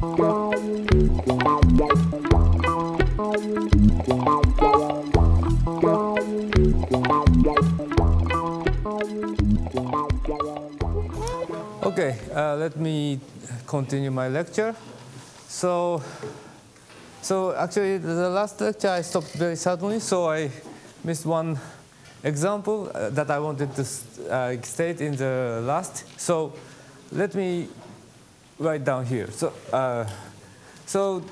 Okay, let me continue my lecture. So actually the last lecture I stopped very suddenly, so I missed one example that I wanted to state in the last. So let me write down here. So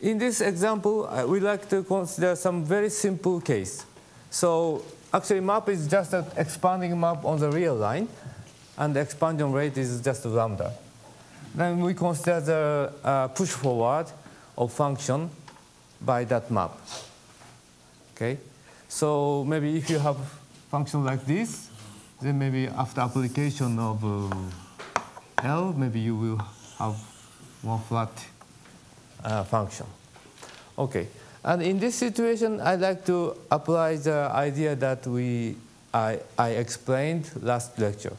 in this example, we like to consider some very simple case. So actually map is just an expanding map on the real line, and the expansion rate is just lambda. Then we consider the push forward of function by that map. Okay, so maybe if you have function like this, then maybe after application of L, maybe you will have one flat function. Okay, and in this situation, I'd like to apply the idea that I explained last lecture.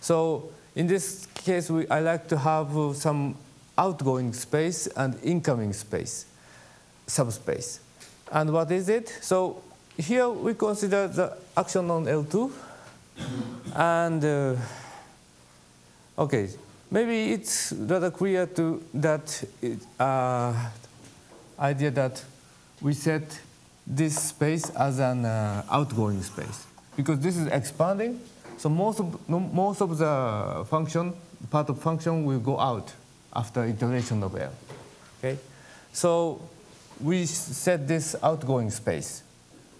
So in this case, I like to have some outgoing space and incoming space, subspace. And what is it? So here we consider the action on L2. And OK, maybe it's rather clear to that idea that we set this space as an outgoing space, because this is expanding. So most of the function, part of function, will go out after iteration of L. Okay, so we set this outgoing space.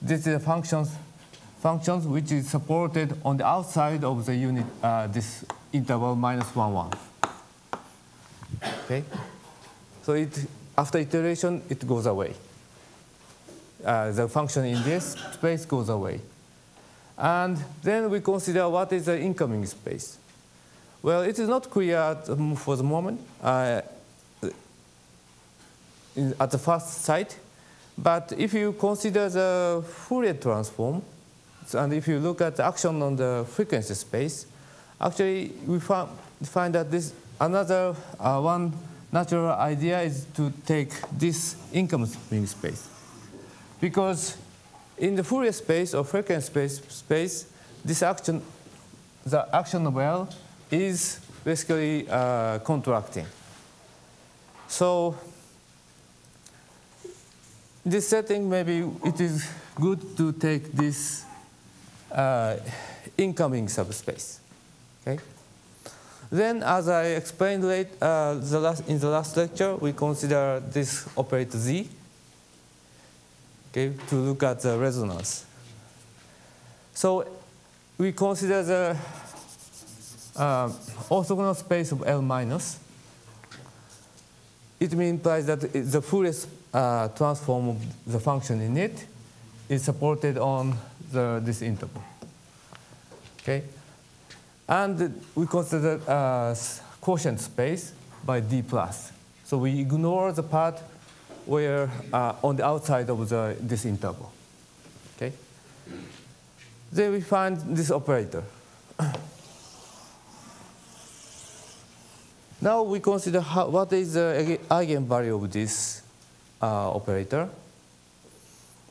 This is a functions which is supported on the outside of the unit this interval (-1, 1). Okay, so after iteration it goes away. The function in this space goes away. And then we consider what is the incoming space. Well, it is not clear for the moment at the first sight. But if you consider the Fourier transform, and if you look at the action on the frequency space, actually we find that this another one natural idea is to take this incoming space, because in the Fourier space or frequency space, this action, the action of L, is basically contracting. So in this setting, maybe it is good to take this incoming subspace. Okay. Then, as I explained late, in the last lecture, we consider this operator Z. Okay, to look at the resonance. So we consider the orthogonal space of L minus. It implies that the Fourier transform of the function in it is supported on this interval. Okay, and we consider quotient space by D plus. So we ignore the part where on the outside of this interval. Okay. Then we find this operator. Now we consider what is the eigenvalue of this operator.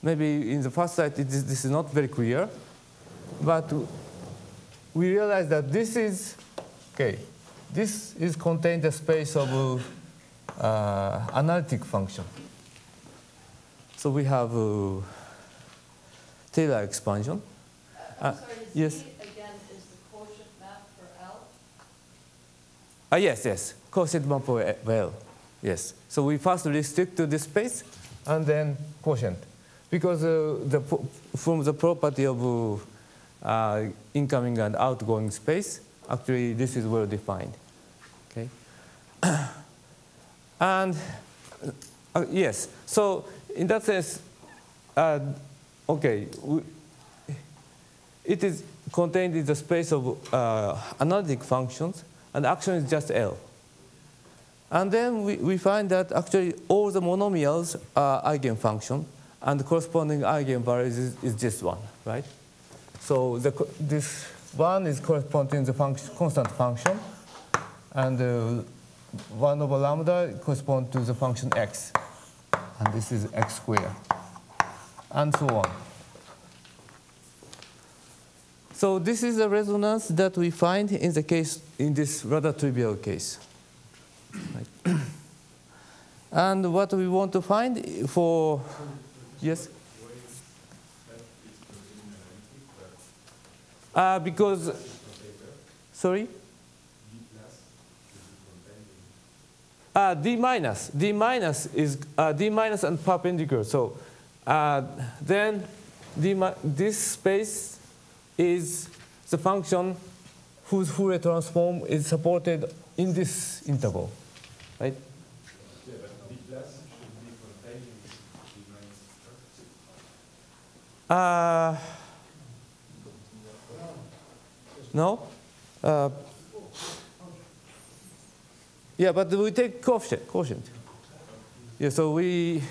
Maybe in the first sight this is not very clear, but we realize that this is contained the space of analytic function. So we have Taylor expansion. Yes. Z again is the quotient map for L. Yes. Quotient map for L. Yes. So we first restrict to this space, and then quotient, because from the property of incoming and outgoing space, actually this is well defined. Okay. And yes, so in that sense, it is contained in the space of analytic functions, and action is just L. And then we find that actually all the monomials are eigenfunction, and the corresponding eigenvalues is this one, right? So this one is corresponding to the constant function, and 1 over lambda corresponds to the function x. And this is x squared. And so on. So this is the resonance that we find in the case, in this rather trivial case. Right. And what we want to find for, yes? Because, sorry? D minus and perpendicular. So then this space is the function whose Fourier transform is supported in this interval, right? Yeah, but D plus should be contained in D minus. No. Yeah, but we take quotient. Yeah, so we.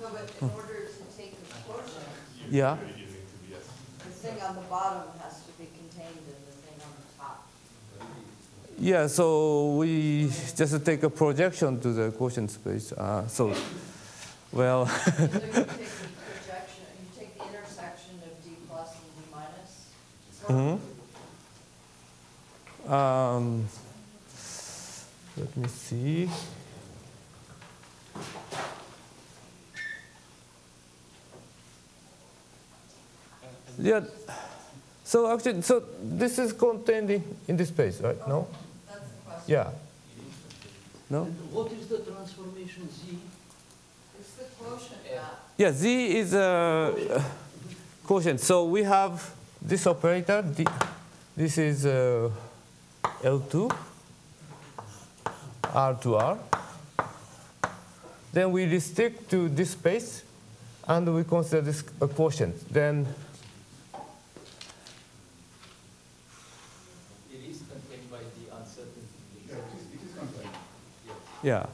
No, but in order to take the quotient, yeah, the thing on the bottom has to be contained in the thing on the top. Yeah, so we just take a projection to the quotient space. So, well. So you take the projection. You take the intersection of D plus and D minus. So let me see. Yeah. So actually, so this is contained in this space, right? Okay. No? That's the question. Yeah. No? And what is the transformation Z? It's the quotient. Yeah, Z is a quotient. So we have this operator. This is L2. R to R. Then we restrict to this space, and we consider this a quotient. Then it is contained by the uncertainty. Yeah, it is contained. Yes. Yeah.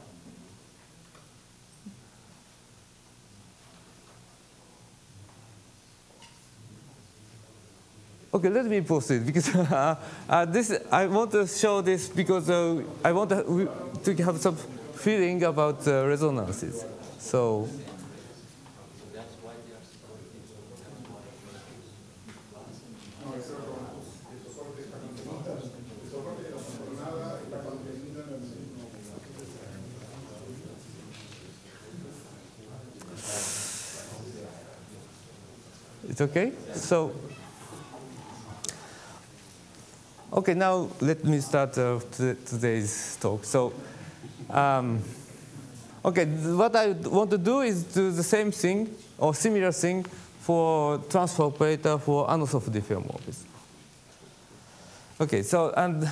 Okay, let me proceed because this I want to show this because I want to have some feeling about resonances. So, it's okay. So. Okay, now let me start today's talk. So, okay, what I want to do is do the same thing or similar thing for transfer operator for Anosov diffeomorphism. Okay, so and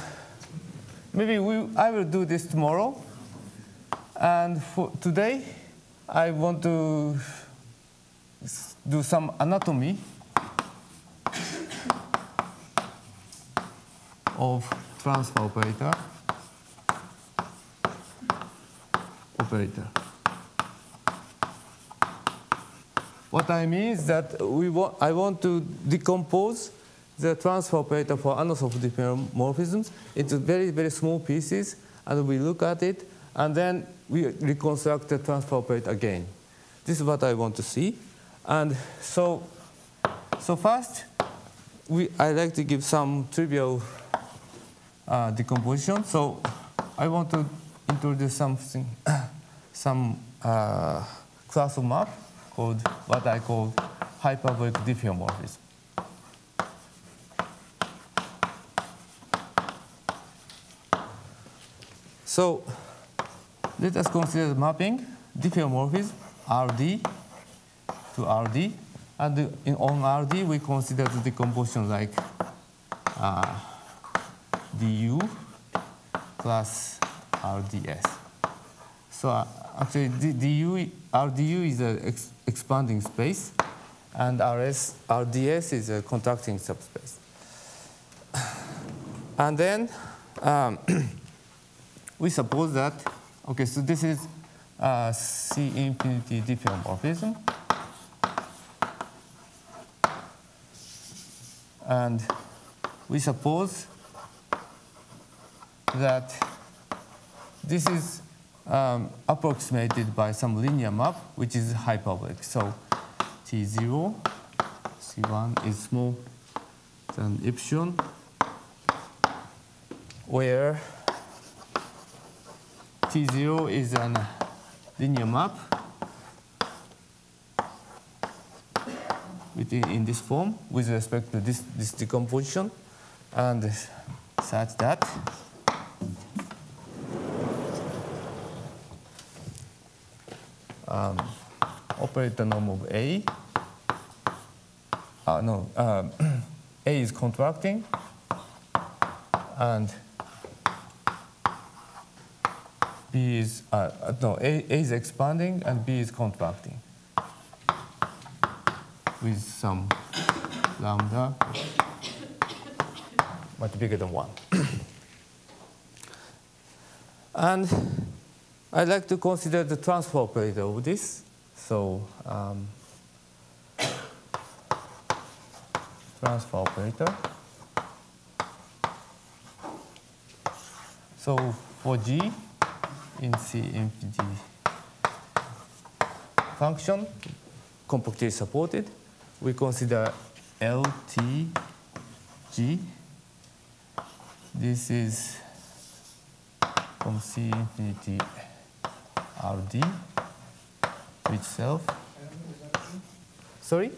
maybe I will do this tomorrow. And for today, I want to do some anatomy of transfer operator. What I mean is that I want to decompose the transfer operator for Anosov diffeomorphisms into very, very small pieces, and we look at it, and then we reconstruct the transfer operator again. This is what I want to see. And so first, I like to give some trivial decomposition. So I want to introduce something, some class of map called what I call hyperbolic diffeomorphism. So let us consider mapping diffeomorphism RD to RD, and on RD we consider the decomposition like du plus rds. So actually, rdu is an expanding space, and rds is a contracting subspace. And then we suppose that, okay, so this is C infinity diffeomorphism. And we suppose that This is approximated by some linear map, which is hyperbolic. So T0, C1 is small than epsilon, where T0 is a linear map within, in this form with respect to this decomposition, and such that operator norm of A, A is contracting, and B is, A is expanding and B is contracting with some lambda much bigger than 1. And I'd like to consider the transfer operator of this. So transfer operator. So for G, in C infinity function, compactly supported, we consider LTG. This is from C infinity RD to itself. Sorry?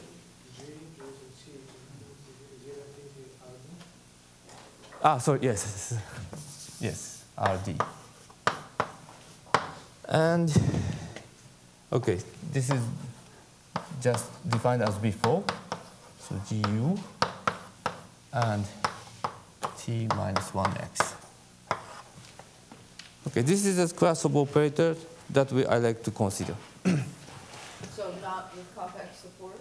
Ah, sorry, yes. Yes, RD. And okay, this is just defined as before. So GU and T minus 1x. Okay, this is a class of operators that I like to consider. So not with compact support?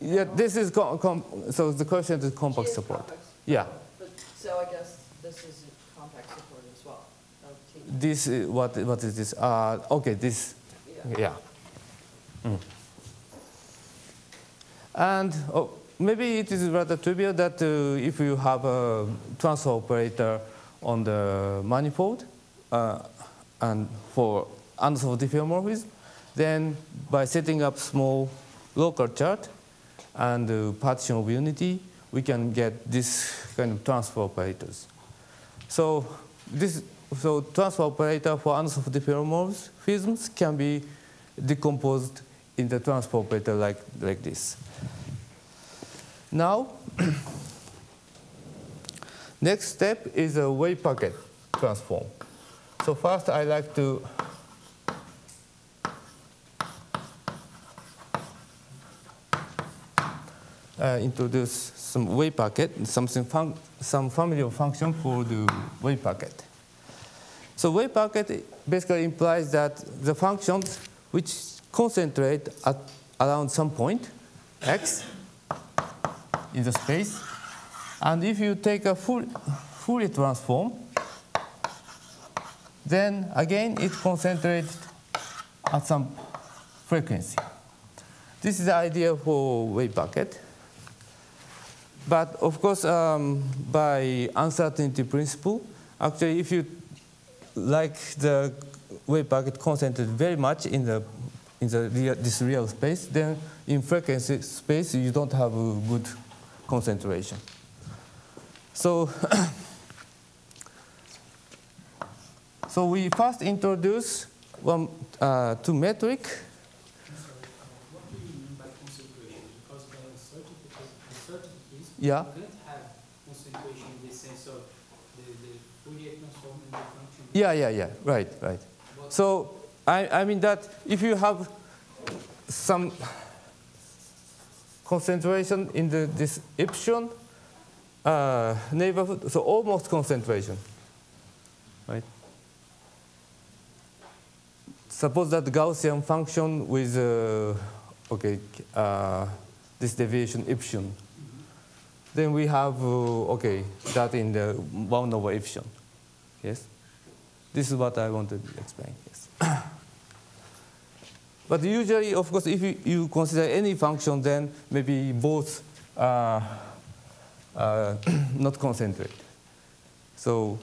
Yeah, this is so the quotient is compact support. Compact support. Yeah. But, so I guess this is a compact support as well. This what is this? Okay, this, yeah. And maybe it is rather trivial that if you have a transfer operator on the manifold and for Anosov diffeomorphism, then by setting up small local chart and partition of unity, we can get this kind of transfer operators. So this. So transfer operator for Anosov diffeomorphisms can be decomposed in the transfer operator like this. Now, next step is a wave packet transform. So first I like to introduce some wave packet, some family of function for the wave packet. So wave packet basically implies that the functions which concentrate at around some point, x, in the space. And if you take a Fourier transform, then again it concentrates at some frequency. This is the idea for wave packet. But of course, by uncertainty principle, actually if you like the wave packet concentrated very much in this real space, then in frequency space you don't have a good concentration. So, so we first introduce two metric. What do you mean by concentration? Because by uncertainties, yeah. You don't have concentration in the sense of the Fourier transform and the function. Yeah, right. But so I mean that if you have some concentration in this epsilon neighborhood, so almost concentration, right? Suppose that Gaussian function with this deviation epsilon. Then we have, that in the 1 over epsilon. Yes? This is what I wanted to explain, yes. But usually, of course, if you consider any function, then maybe both are not concentrated. So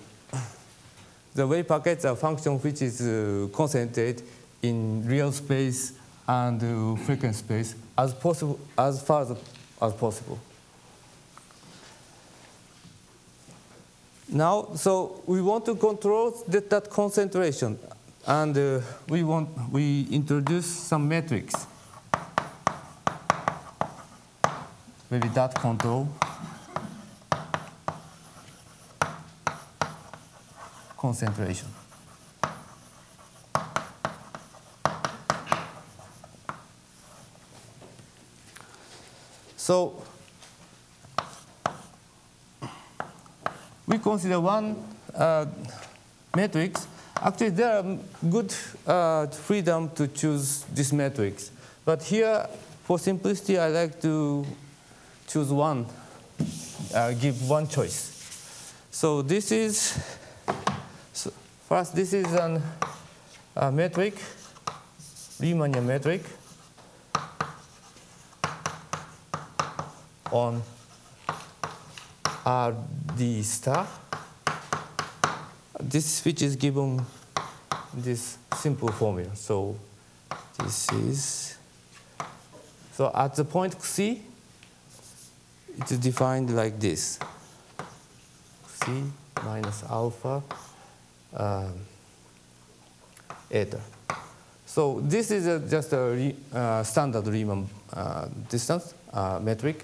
the wave packets are function which is concentrated in real space and frequency space as possible, as far as possible. Now, so we want to control that concentration, and we introduce some metrics. Maybe that concentration. So we consider one matrix. Actually, there are good freedom to choose this matrix, but here, for simplicity, I like to choose one, give one choice. So this is, so first this is a metric, Riemannian metric on RD star. This which is given this simple formula. So this is, so at the point C, it's defined like this: C minus alpha eta. So this is just a standard Riemann distance metric,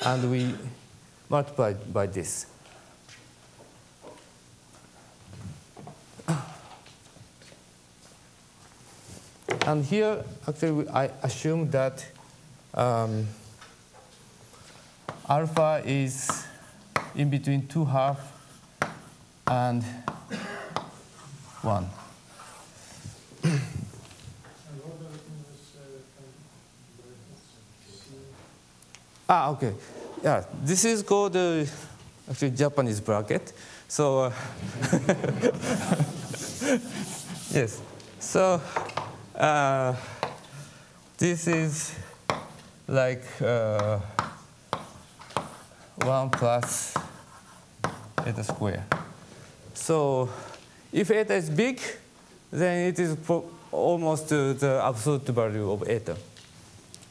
and we multiply by this. And here, actually, I assume that alpha is in between 2/2 and 1. Ah, okay. Yeah, this is called actually Japanese bracket. So yes. So this is like 1 plus eta square. So if eta is big, then it is almost the absolute value of eta.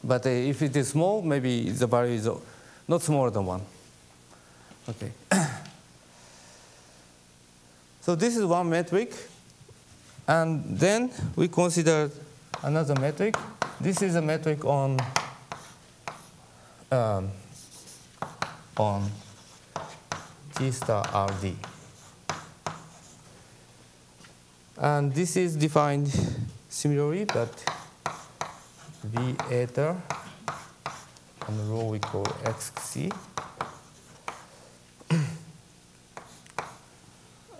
But if it is small, maybe the value is not smaller than 1. Okay. So this is one metric. And then we consider another metric. This is a metric on T star RD. And this is defined similarly, but V eta on rho we call XC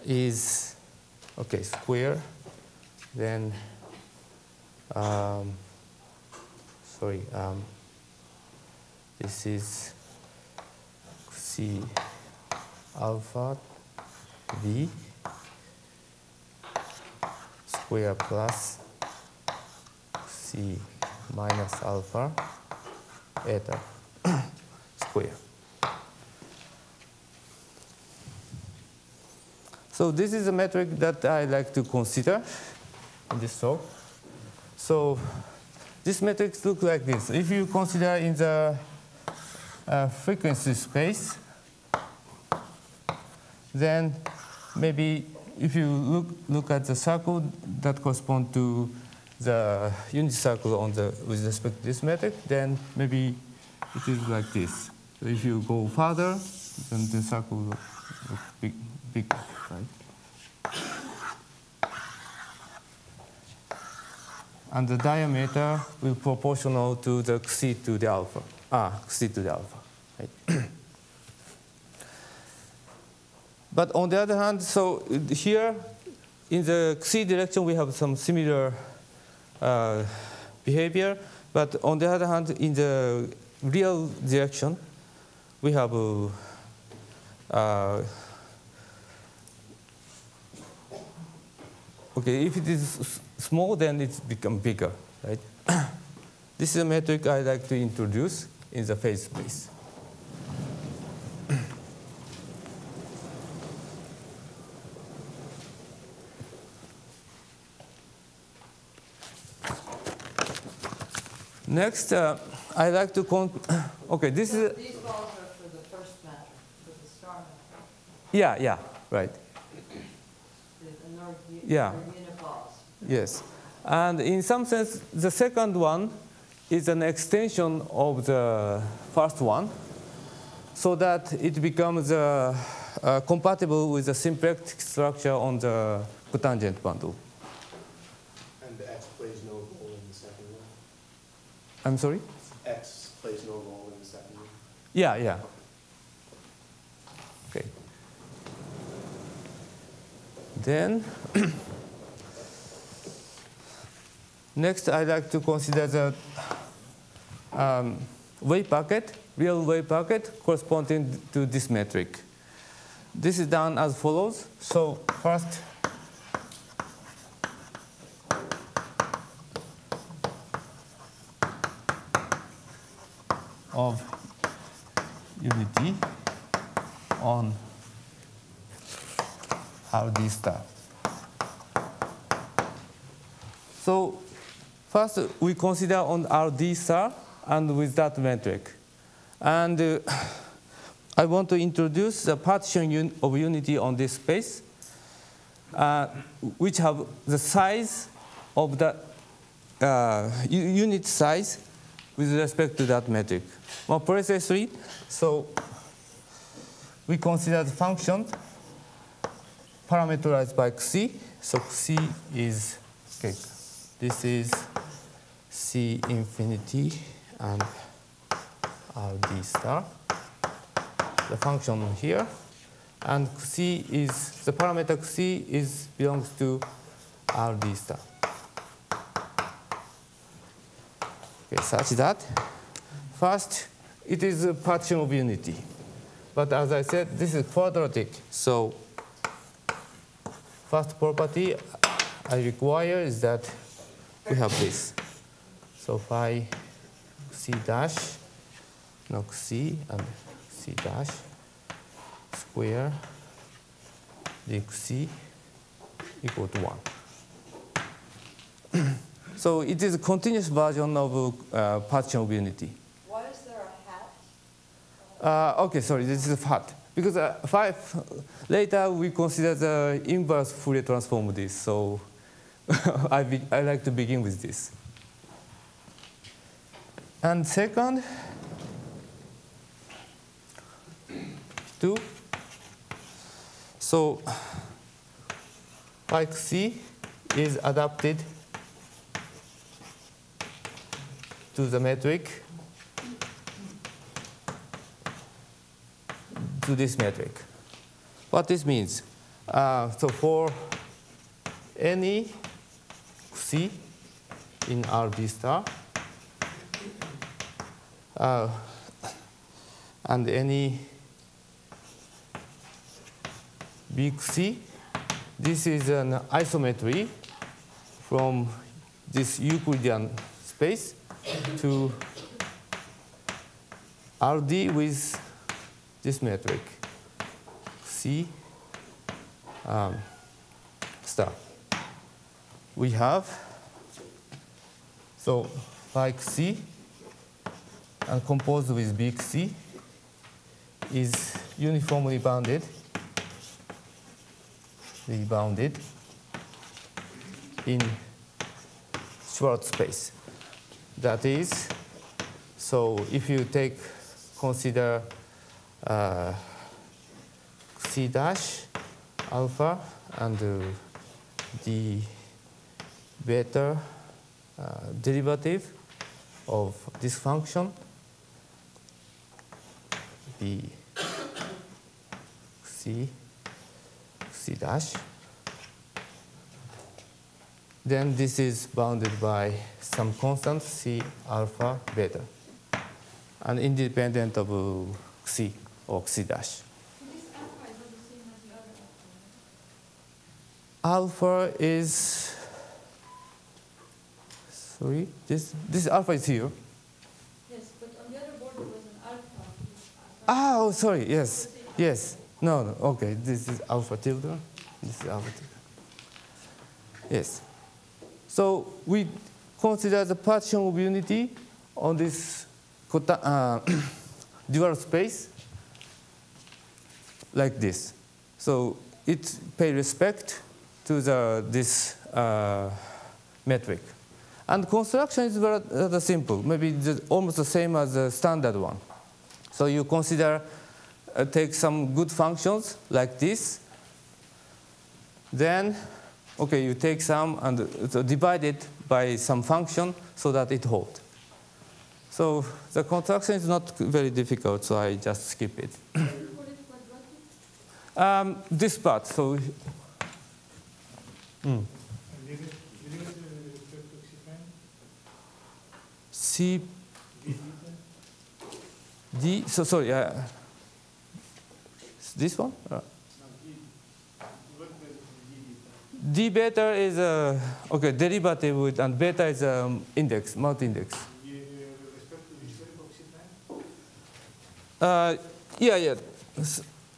is, okay, square, then, this is C alpha V square plus C minus alpha eta square. So this is a metric that I like to consider in this talk. So this matrix looks like this. If you consider in the frequency space, then maybe if you look at the circle that corresponds to the unit circle on the, with respect to this metric, then maybe it is like this. So if you go further, then the circle looks big, right? And the diameter will be proportional to the c to the alpha. C to the alpha. Right? But on the other hand, so here in the c direction we have some similar behavior, but on the other hand, in the real direction, we have okay, if it is small, then it's become bigger, right? This is a metric I like to introduce in the phase space. Next, I'd like to okay, this so is... These balls are for the first matter, for the star matter. Yeah, yeah, right. Yeah. Yes. And in some sense, the second one is an extension of the first one, so that it becomes compatible with the symplectic structure on the cotangent bundle. And X plays no role in the second one? I'm sorry? X plays no role in the second one? Yeah, yeah. Okay. Then, next I'd like to consider the wave packet, real wave packet corresponding to this metric. This is done as follows. So first, of unity on RD star. So first, we consider on RD star and with that metric. And I want to introduce the partition of unity on this space, which have the size of the unit size with respect to that metric. More precisely, so we consider the function parameterized by Xi. So Xi is, okay, this is C infinity and RD star, the function here. And Xi is, the parameter Xi is, belongs to RD star. Okay, such that first, it is a partition of unity. But as I said, this is quadratic. So first property I require is that we have this. So phi C dash, not C, and C dash square dx equal to 1. So it is a continuous version of partition of unity. Why is there a hat? Okay, sorry, this is a hat. Because later we consider the inverse Fourier transform this. So I like to begin with this. And second, two. So like C is adapted to the metric, to this metric. What this means? So for any C in RD star and any big C, this is an isometry from this Euclidean space to RD with this metric, C star. We have, so like C and composed with big C is uniformly bounded, rebounded in Schwartz space. That is, so if you take, consider C dash alpha and the beta derivative of this function, the C dash, then this is bounded by some constant C alpha beta and independent of C or C dash. Alpha is, sorry, this alpha is here. Yes, but on the other board it was an alpha. Oh, sorry, yes, yes. No, no, okay, this is alpha tilde, this is alpha tilde. Yes. So we consider the partition of unity on this dual space like this. So it pays respect to this metric. And construction is rather simple, maybe almost the same as the standard one. So you consider, take some good functions like this. Then, okay, you take some and divide it by some function so that it holds. So the construction is not very difficult, so I just skip it. This part, so. C, D, so sorry, this one? D beta is a, okay, derivative with, and beta is an index, multi-index.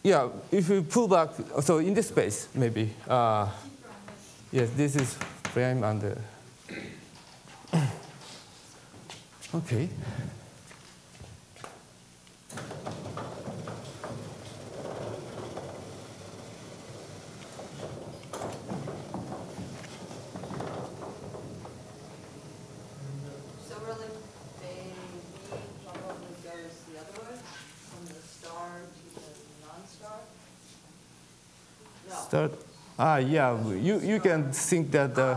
Yeah, if we pull back, so in this space, maybe. Yes, this is prime and okay. Yeah, you can think that zero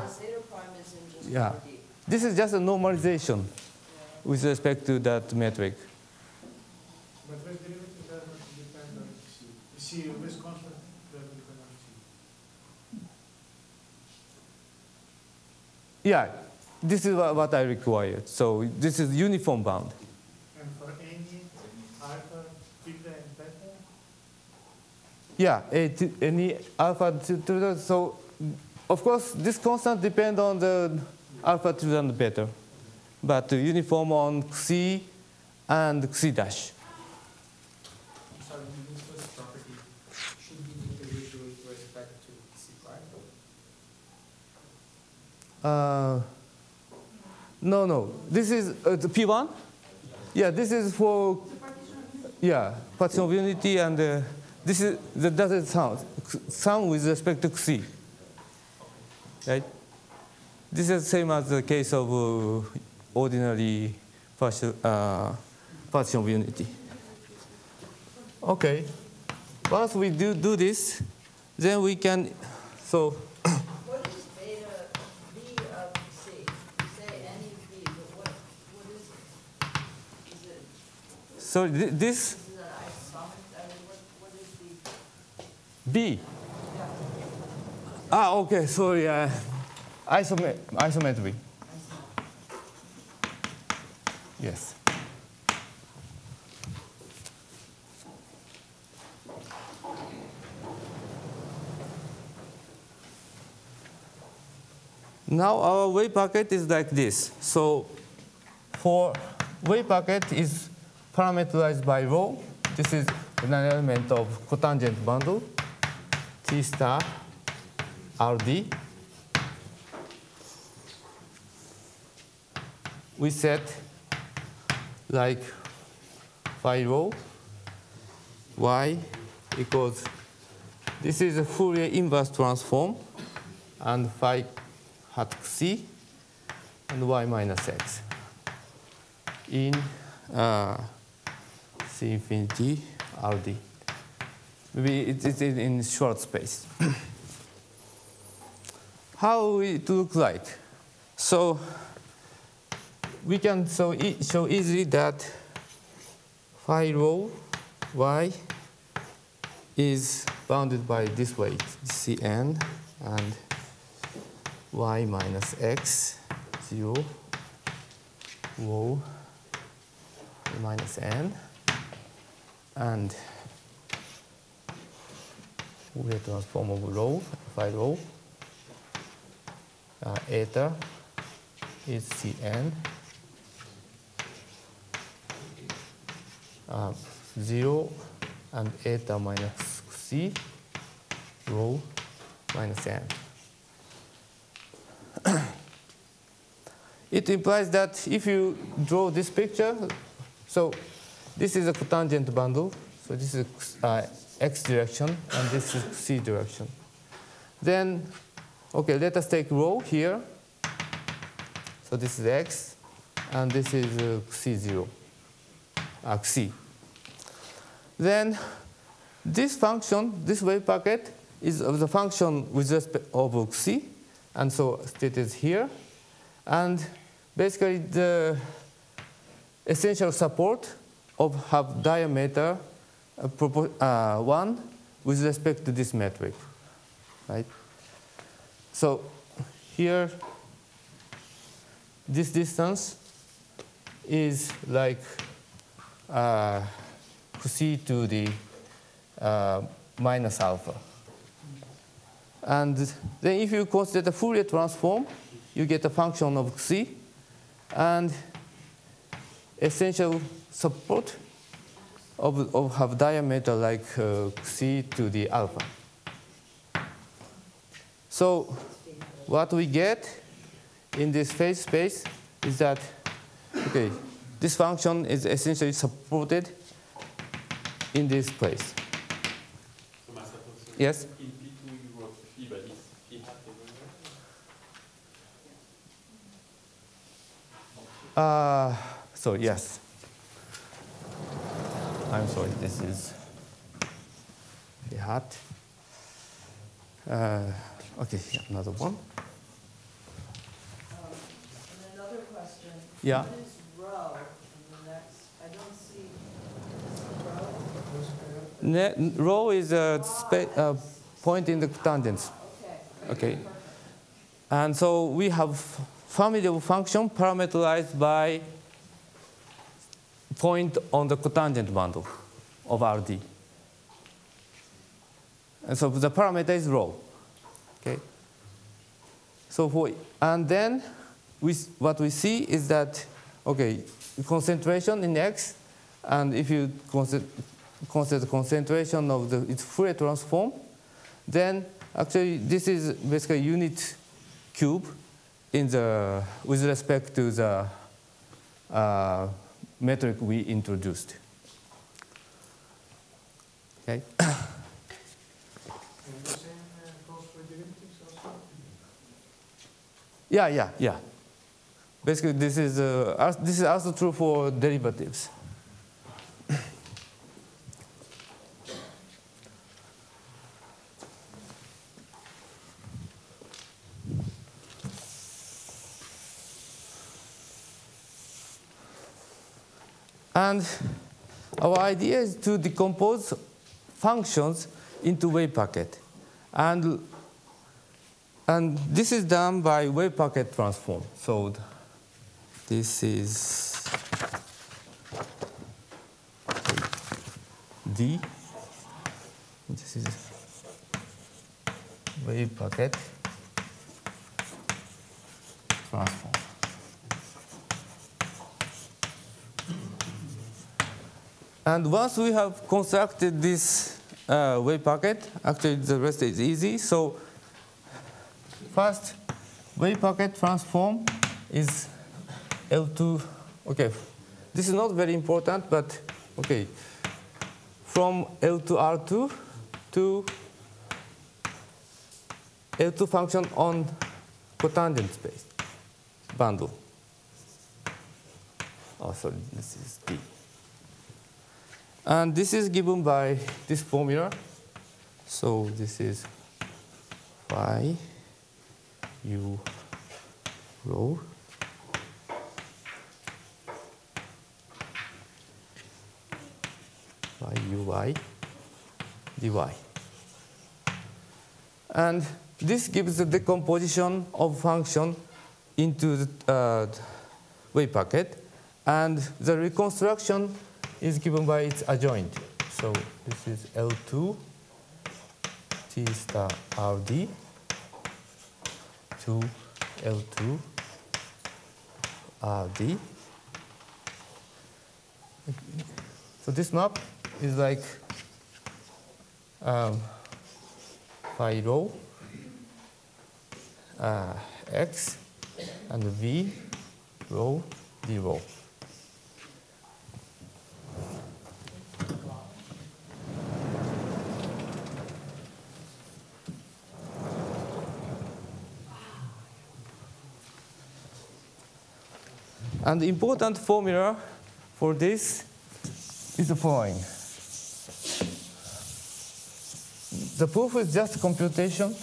prime is in just yeah, 4D. This is just a normalization with respect to that metric. But when derivatives are not dependent on C, with constant doesn't depend on C. Yeah, this is what I required. So this is uniform bound. And for any alpha, theta, and beta. Yeah, any alpha tilde. So, of course, this constant depends on the alpha tilde and beta, but uniform on xi and xi dash. Sorry, this was property. Should be individual with respect to xi prime? No, no. This is the P1? Yeah, this is for. Yeah, partition of unity and. This is the doesn't sound with respect to xi, right? This is the same as the case of ordinary partition of unity. Okay, once we do this, then we can so. What is beta v of c? You say any v, but what is it? Is it? So this. B. Ah, okay, sorry. Isometry. Yes. Now our wave packet is like this. So for wave packet is parameterized by rho. This is an element of cotangent bundle. T star RD. We set like phi rho y equals this is a Fourier inverse transform and phi hat c and y minus x in c infinity RD. It's in short space. How it looks like? So we can show easily that phi rho y is bounded by this weight, Cn and y minus x, 0, rho minus n, and Fourier transform of rho, phi rho, eta is Cn, 0 and eta minus c, rho minus n. it implies that if you draw this picture, so this is a cotangent bundle, so this is x direction, and this is c direction. Then, okay, let us take rho here. So this is x, and this is c0, c. Then this function, this wave packet, is of the function with respect of c, and so it is here. And basically, the essential support of have diameter 1 with respect to this metric, right? So here, this distance is like c to the minus alpha. And then if you consider the Fourier transform, you get a function of c, and essential support of have diameter like c to the alpha. So what we get in this phase space is that, okay, this function is essentially supported in this place. Yes? So yes, I'm sorry, this is the hat. Okay, another one. And another question. Yeah. What is rho in the next? I don't see rho. Rho is a point in the tangents. Okay. Okay. And so we have family of function parameterized by point on the cotangent bundle of RD. And so the parameter is rho. Okay. So and then what we see is that, okay, concentration in X, and if you consider concentration of its Fourier transform, then actually this is basically a unit cube with respect to the metric we introduced. Okay. And the same goes for derivatives also? Yeah, yeah, yeah. Basically, this is also true for derivatives. And our idea is to decompose functions into wave packet. And this is done by wave packet transform. So this is D. This is wave packet transform. And once we have constructed this wave packet, actually the rest is easy. So first, wave packet transform is L2. Okay, this is not very important, but okay, from L2 R2 to L2 function on cotangent space bundle. Oh, sorry, this is D. And this is given by this formula. So this is phi u rho by ui dy. And this gives the decomposition of function into the wave packet. And the reconstruction is given by its adjoint. So this is L2 T star RD to L2 RD. So this map is like phi rho x and v rho d rho. And the important formula for this is the following. The proof is just computation,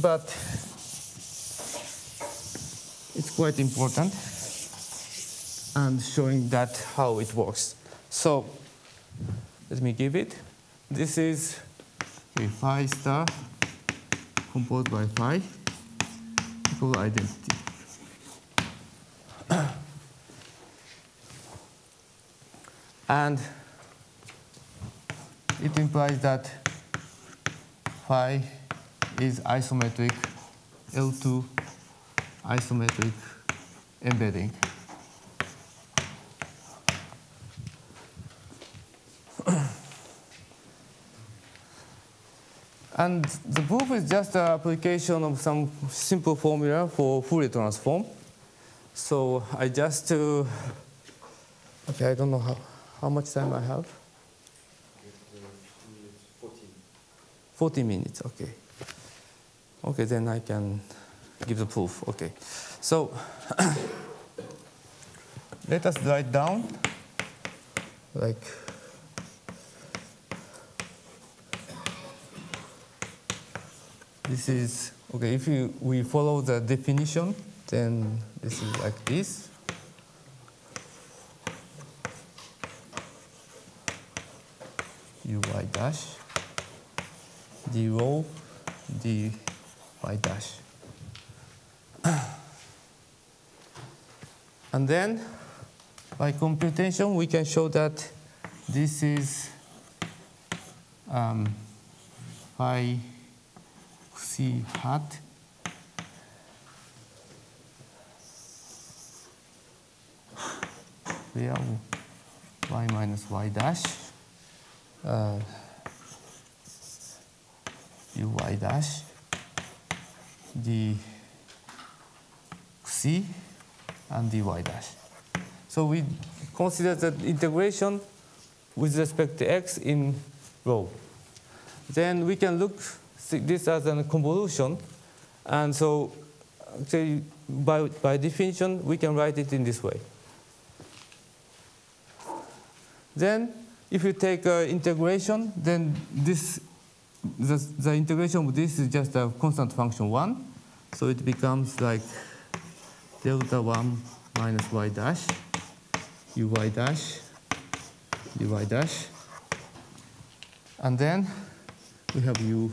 but it's quite important and showing that how it works. So let me give it. This is a phi star composed by phi equal identity. And it implies that phi is isometric L2 isometric embedding. And the proof is just an application of some simple formula for Fourier transform. So I just, okay, I don't know how much time I have. 40 minutes, okay. Okay, then I can give the proof, okay. So let us write down, like, this is, okay, if we follow the definition, then this is like this. Uy dash d rho dy dash. And then by computation we can show that this is phi c hat real y minus y dash uy dash d c and dy dash. So we consider the integration with respect to x in rho. Then we can look this as a convolution, and so actually by definition we can write it in this way. Then if you take integration, then this the integration of this is just a constant function 1. So it becomes like delta 1 minus y dash, uy dash, dy dash. And then we have uy.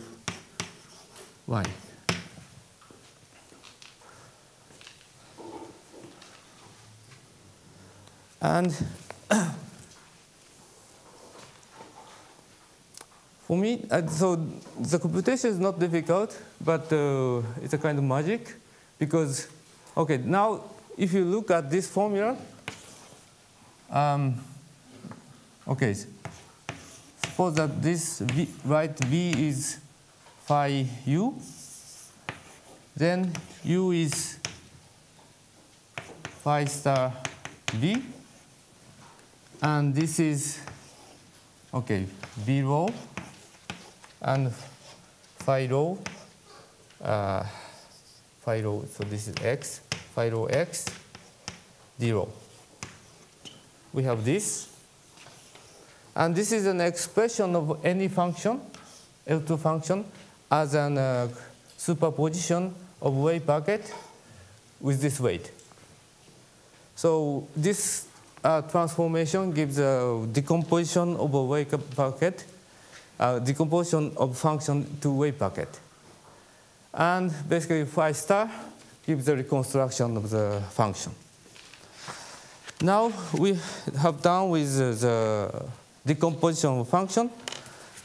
And for me, so the computation is not difficult, but it's a kind of magic because, okay, now if you look at this formula, okay, suppose that this v, right, v is phi u, then u is phi star v, and this is, okay, v rho, and phi rho, so this is x, phi rho x, d rho. We have this. And this is an expression of any function, L2 function, as a superposition of wave packet with this weight. So this transformation gives a decomposition of a wave packet, decomposition of function to wave packet. And basically phi star gives the reconstruction of the function. Now we have done with the decomposition of function.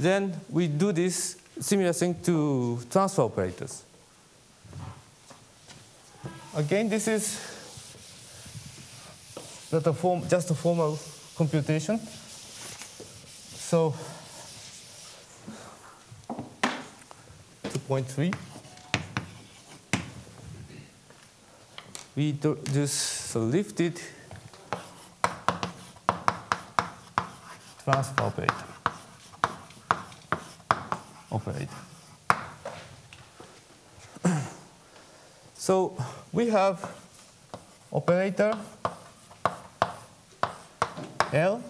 Then we do this similar thing to transfer operators. Again, this is not a form, just a formal computation. So 2.3 we just lift it, transfer operator. So we have operator L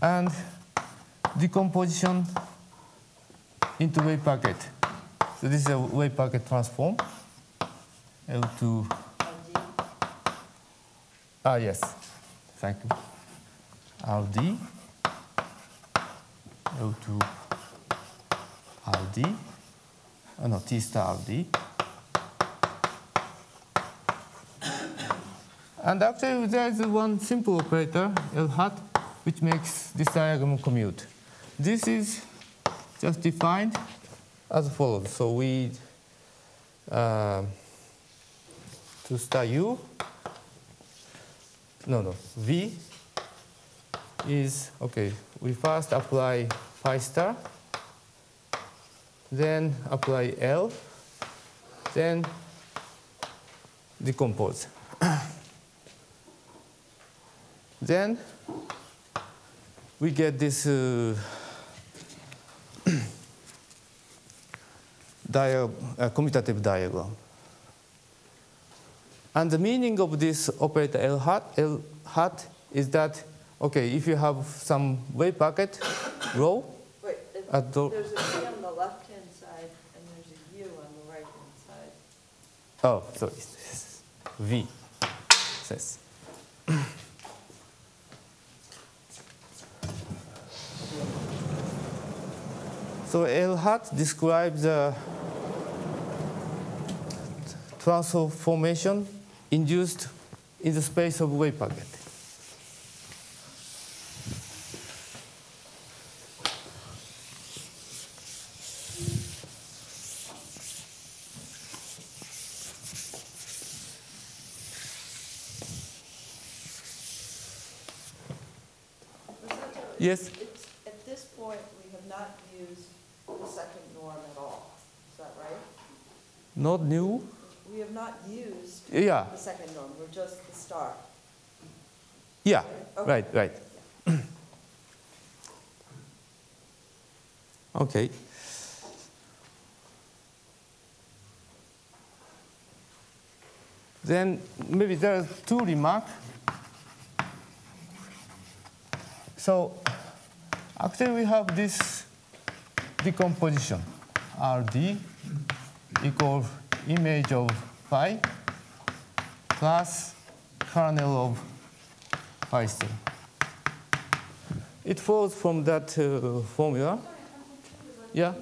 and decomposition into wave packet. So this is a wave packet transform L to yes, thank you. RD L to RD, oh no, T star RD. And actually there is one simple operator, L hat, which makes this diagram commute. This is just defined as follows. So we, to star U, V is, okay, we first apply phi star, then apply L, then decompose. Then we get this commutative diagram. And the meaning of this operator L hat is that, okay, if you have some wave packet row. Wait, there's a T on the left-hand side and there's a U on the right-hand side. Oh, so it's V. Yes. So L hat describes the transformation induced in the space of wave packet. Yes? At this point, we have not used the second norm at all. Is that right? Not new? We have not used the second norm. We're just the star. Yeah, okay. Right. Yeah. Okay. Then maybe there are two remarks. So actually we have this decomposition, RD equals image of phi plus kernel of phi star. It falls from that formula. Yeah?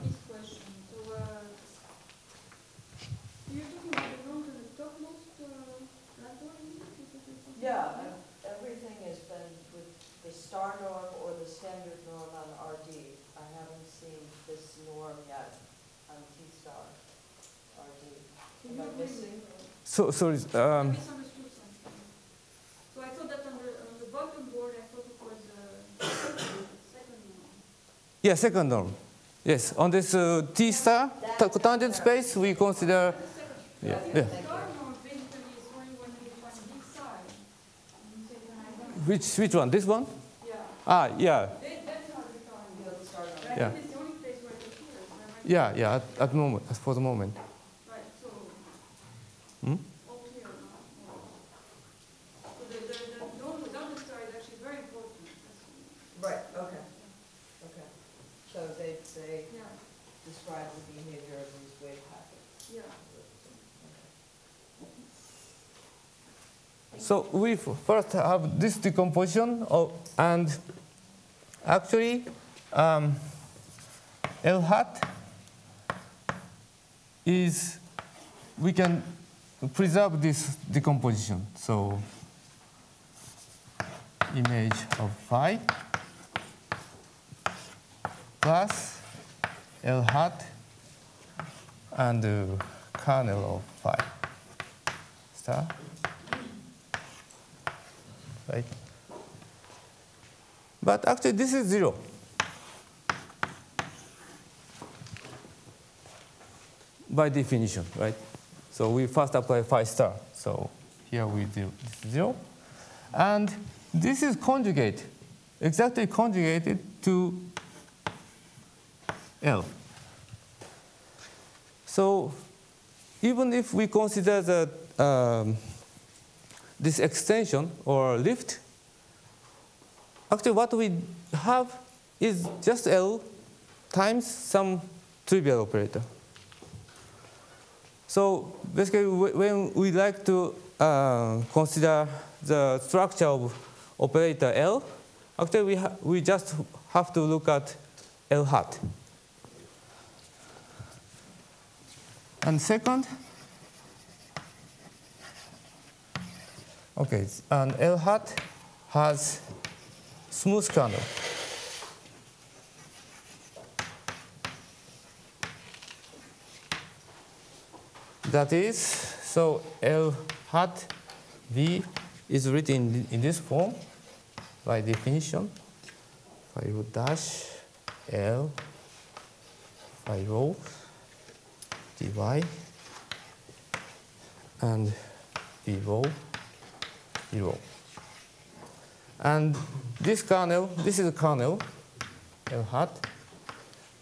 So, sorry. I misunderstood something. So I thought that on the bottom board, I thought it was the second norm. Yeah, second norm. Yes, on this T star tangent space, we consider. Yeah. Yeah. Which one? This one? Yeah. Ah, yeah. Yeah. Yeah, yeah. At moment, for the moment. Hmm? So the norm without the star is actually very important. Right, okay. So they describe the behavior of these wave packets. Yeah. Okay. So we first have this decomposition, and actually L hat is, we can preserve this decomposition. So image of phi plus L hat and kernel of phi star. Right? But actually this is zero. by definition, right? So we first apply 5-star. So here we do 0. And this is conjugate, exactly conjugated to L. So even if we consider that this extension or lift, actually what we have is just L times some trivial operator. So basically, when we like to consider the structure of operator L, actually we just have to look at L hat. And second, okay, and L hat has smooth kernel. That is, so L hat V is written in this form by definition, 5-L 5O dy and d0, d0. And this kernel, this is a kernel, L hat,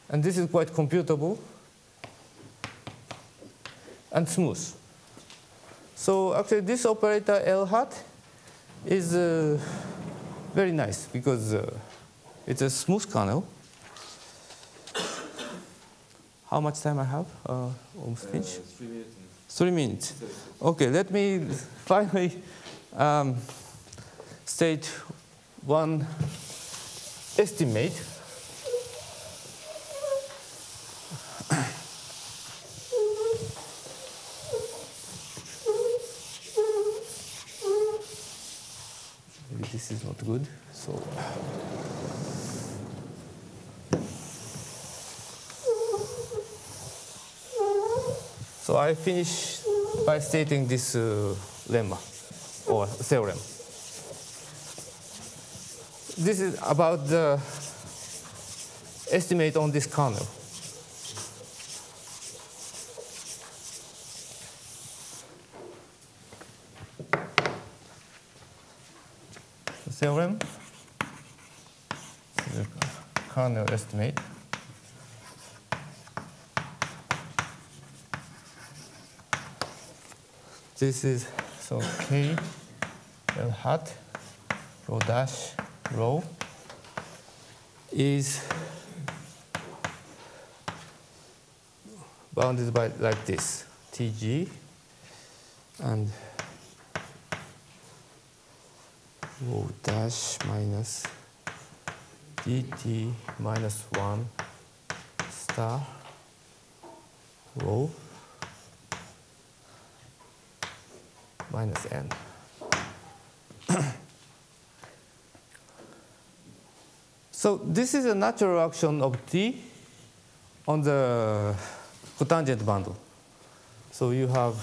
and this is quite computable and smooth. So actually this operator L hat is very nice because it's a smooth kernel. How much time I have? Almost finished? 3 minutes. 3 minutes. Okay, let me finally state one estimate. Maybe this is not good, so. So I finish by stating this lemma or theorem. This is about the estimate on this kernel. The theorem, the kernel estimate. This is so K L hat rho dash rho is bounded by like this TG and rho dash minus DT minus 1 star rho minus n. So this is a natural action of T on the cotangent bundle. So you have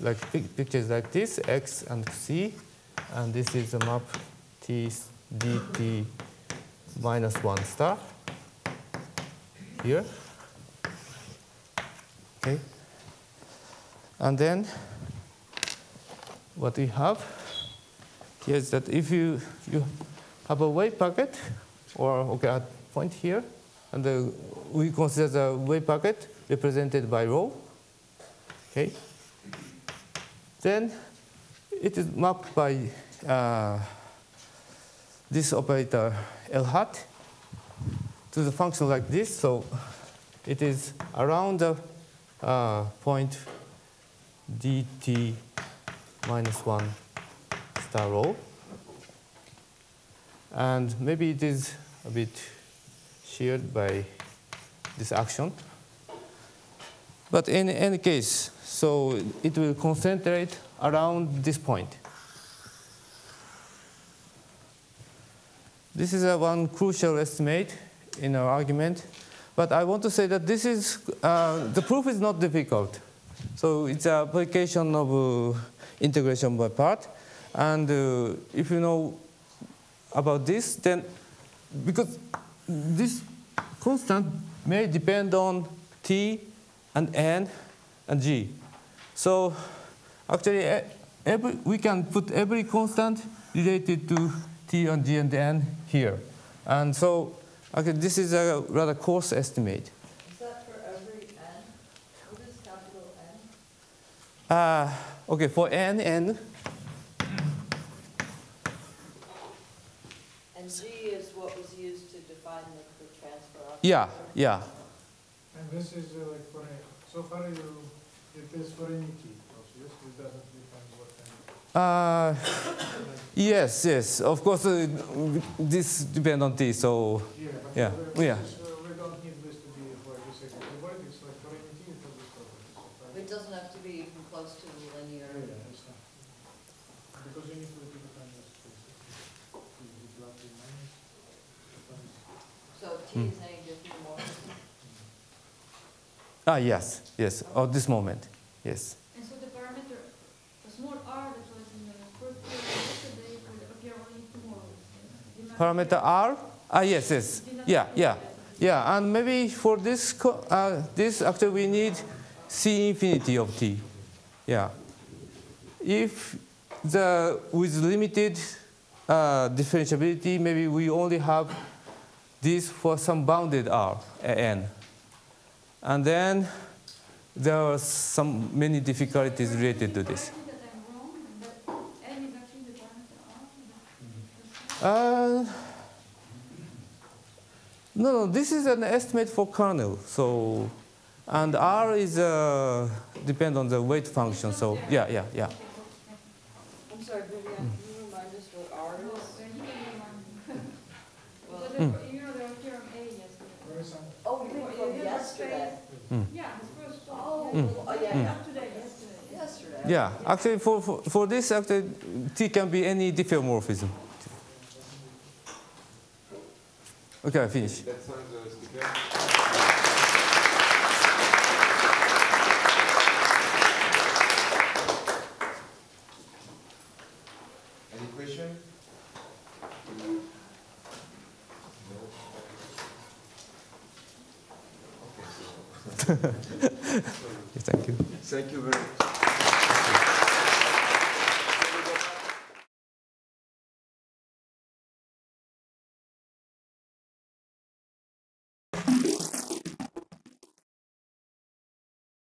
like pictures like this, X and C, and this is a map T DT minus 1 star here. Okay. And then what we have here is that if you have a wave packet, or okay, at point here, and we consider the wave packet represented by rho, okay, then it is mapped by this operator L hat to the function like this. So it is around the point dt minus 1 star rho. And maybe it is a bit sheared by this action. But in any case, so it will concentrate around this point. This is one crucial estimate in our argument. But I want to say that this is, the proof is not difficult. So it's an application of integration by part, and if you know about this, then because this constant may depend on T and N and G. So actually, we can put every constant related to T and G and N here. And so okay, this is a rather coarse estimate. Is that for every N? What is capital N? Okay, for N. And G is what was used to define the transfer operator. Yeah, yeah. And this is like for a, so far it is for any key process, it doesn't define what kind of. Yes, yes, of course, this depends on T, so. Yeah, but yeah. We don't need this to be for the second derivative, it's like for any T, for this property. It doesn't have to be even close to the linear. Yeah, it's not. Because you need to define this. So T is any different more? Ah, yes, yes, at this moment, yes. And so the parameter, the small r that was in the first yesterday will appear only tomorrow. Parameter r? Ah, yes, yes. Yeah. And maybe for this, this actually we need C infinity of t. Yeah. If the, with limited differentiability, maybe we only have this for some bounded r, n. And then there are some many difficulties related to this. No, this is an estimate for kernel. So, and R is depend on the weight function. So, yeah. I'm sorry, Vivian. Can you remind us what R is? Yeah, actually for this, actually, T can be any diffeomorphism. Okay, I finish. That sounds good. Any question? No. Okay, so. Thank you. Thank you very much.